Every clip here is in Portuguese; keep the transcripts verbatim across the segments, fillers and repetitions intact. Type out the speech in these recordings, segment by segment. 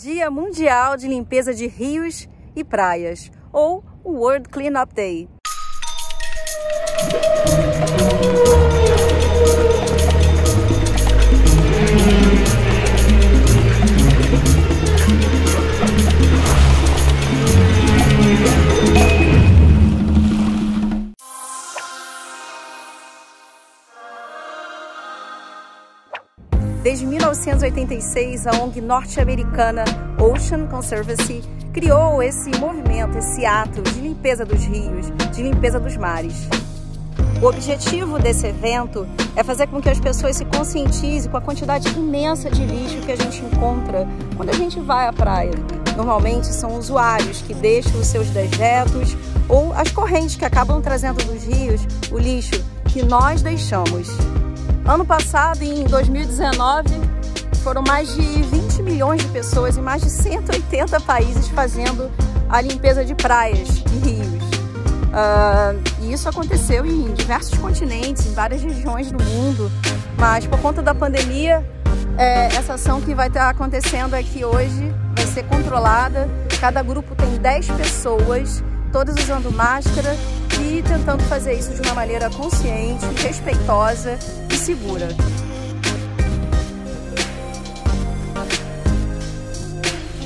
Dia Mundial de Limpeza de Rios e Praias, ou World Cleanup Day. Desde mil novecentos e oitenta e seis, a O N G norte-americana Ocean Conservancy criou esse movimento, esse ato de limpeza dos rios, de limpeza dos mares. O objetivo desse evento é fazer com que as pessoas se conscientizem com a quantidade imensa de lixo que a gente encontra quando a gente vai à praia. Normalmente são usuários que deixam os seus dejetos ou as correntes que acabam trazendo dos rios o lixo que nós deixamos. Ano passado, em dois mil e dezenove, foram mais de vinte milhões de pessoas em mais de cento e oitenta países fazendo a limpeza de praias e rios. Uh, e isso aconteceu em diversos continentes, em várias regiões do mundo, mas por conta da pandemia, é, essa ação que vai estar acontecendo aqui hoje vai ser controlada. Cada grupo tem dez pessoas, todas usando máscara e tentando fazer isso de uma maneira consciente, respeitosa e segura.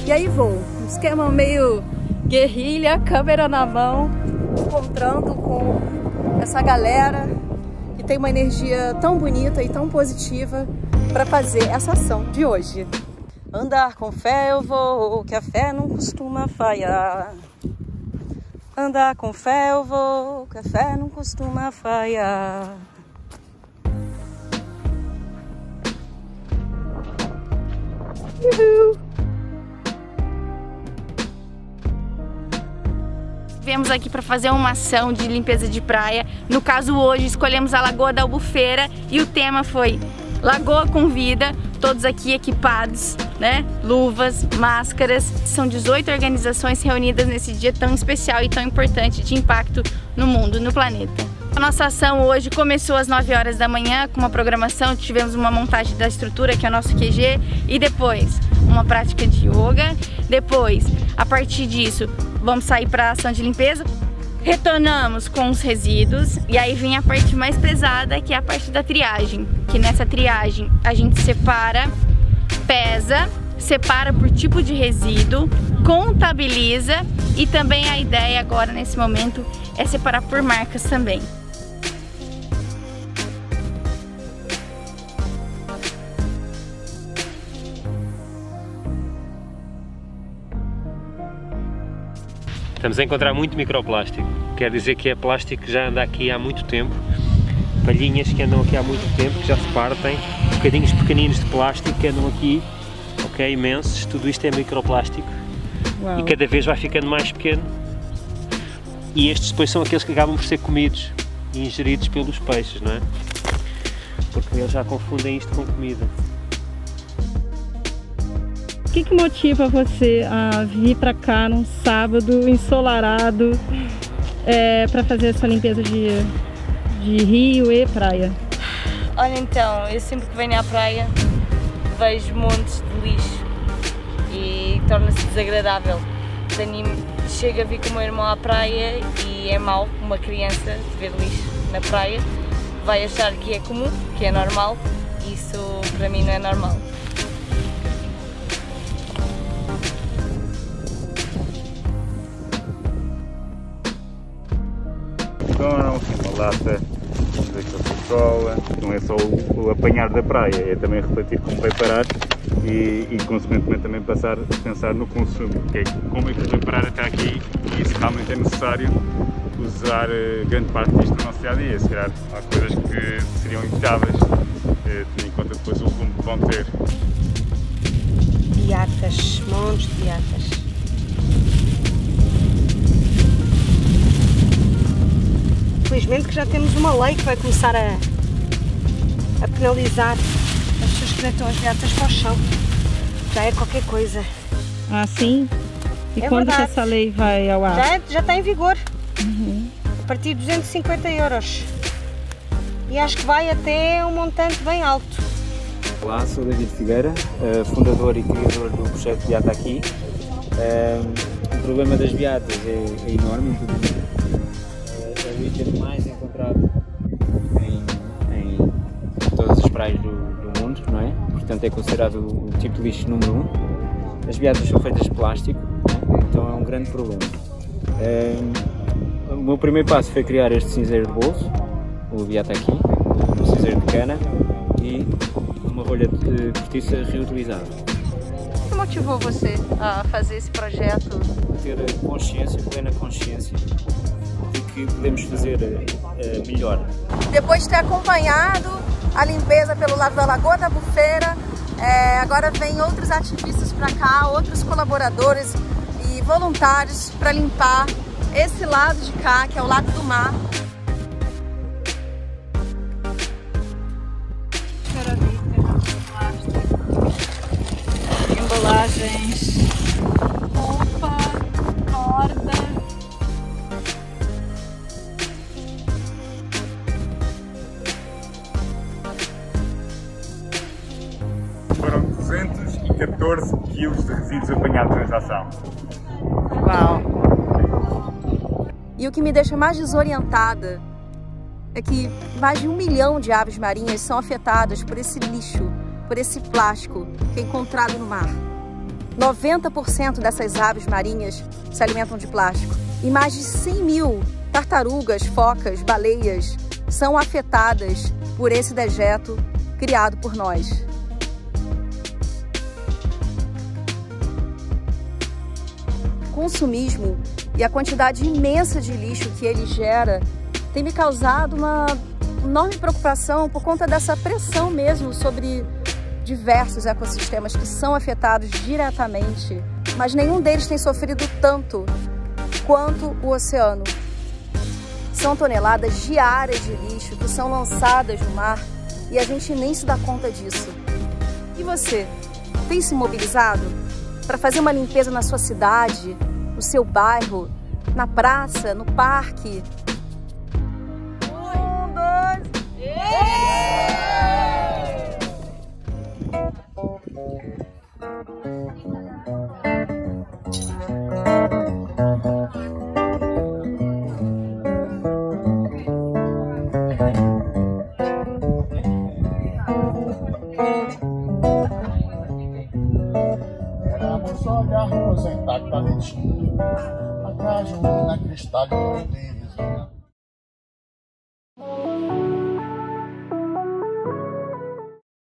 E aí vou, um esquema meio guerrilha, câmera na mão, encontrando com essa galera que tem uma energia tão bonita e tão positiva para fazer essa ação de hoje. Andar com fé eu vou, que a fé não costuma falhar. Andar com fé eu vou, que a fé não costuma falhar. Uhul. Viemos aqui para fazer uma ação de limpeza de praia. No caso hoje escolhemos a Lagoa da Albufeira e o tema foi Lagoa com Vida. Todos aqui equipados, né? Luvas, máscaras. São dezoito organizações reunidas nesse dia tão especial e tão importante de impacto no mundo, no planeta. A nossa ação hoje começou às nove horas da manhã com uma programação, tivemos uma montagem da estrutura, que é o nosso Q G, e depois uma prática de yoga. Depois, a partir disso, vamos sair para a ação de limpeza. Retornamos com os resíduos e aí vem a parte mais pesada, que é a parte da triagem, que nessa triagem a gente separa, pesa, separa por tipo de resíduo, contabiliza e também a ideia agora nesse momento é separar por marcas também. Estamos a encontrar muito microplástico, quer dizer que é plástico que já anda aqui há muito tempo, palhinhas que andam aqui há muito tempo, que já se partem, bocadinhos pequeninos de plástico que andam aqui, ok, imensos, tudo isto é microplástico. Uau. E cada vez vai ficando mais pequeno e estes depois são aqueles que acabam por ser comidos e ingeridos pelos peixes, não é? Porque eles já confundem isto com comida. O que, que motiva você a vir para cá num sábado ensolarado é, para fazer essa limpeza de, de rio e praia? Olha, então, eu sempre que venho à praia vejo montes de lixo e torna-se desagradável. Chego a vir com o meu irmão à praia e é mau uma criança ver lixo na praia. Vai achar que é comum, que é normal, e isso para mim não é normal. Uma lata de Coca-Cola, não é só o, o apanhar da praia, é também refletir como vai parar e, e consequentemente também passar a pensar no consumo, okay? Como é que vai parar até aqui e se realmente é necessário usar uh, grande parte disto na nossa cidade. Se calhar há coisas que seriam evitáveis, uh, tendo em conta depois o rumo que vão ter. Beatas, montes de beatas. Felizmente que já temos uma lei que vai começar a, a penalizar as pessoas que deitam as beatas para o chão. Já é qualquer coisa. Ah, sim? E é quando verdade. Que essa lei vai ao ar? Já, já está em vigor. Uhum. A partir de duzentos e cinquenta euros. E acho que vai até um montante bem alto. Olá, sou o David Figueira, fundador e criador do projeto Beata Aqui. O problema das beatas é enorme, é o item mais encontrado em, em todas as praias do, do mundo, não é? Portanto é considerado o tipo de lixo número um. As beatas são feitas de plástico, então é um grande problema. O meu primeiro passo foi criar este cinzeiro de bolso, o Beata Aqui, um cinzeiro de cana e uma rolha de cortiça reutilizada. O que motivou você a fazer esse projeto? Ter consciência, plena consciência de que podemos fazer uh, melhor. Depois de ter acompanhado a limpeza pelo lado da Lagoa da Albufeira, é, agora vem outros ativistas para cá, outros colaboradores e voluntários para limpar esse lado de cá, que é o lado do mar. Embalagens, roupa, corda. Foram duzentos e catorze quilos de resíduos apanhados nesta ação. Uau! E o que me deixa mais desorientada é que mais de um milhão de aves marinhas são afetadas por esse lixo, por esse plástico que é encontrado no mar. noventa por cento dessas aves marinhas se alimentam de plástico. E mais de cem mil tartarugas, focas, baleias são afetadas por esse dejeto criado por nós. O consumismo e a quantidade imensa de lixo que ele gera tem me causado uma enorme preocupação por conta dessa pressão mesmo sobre diversos ecossistemas que são afetados diretamente, mas nenhum deles tem sofrido tanto quanto o oceano. São toneladas diárias de lixo que são lançadas no mar e a gente nem se dá conta disso. E você, tem se mobilizado para fazer uma limpeza na sua cidade, no seu bairro, na praça, no parque? Só olhar para o Ocean Conservancy, atrás de um cristal de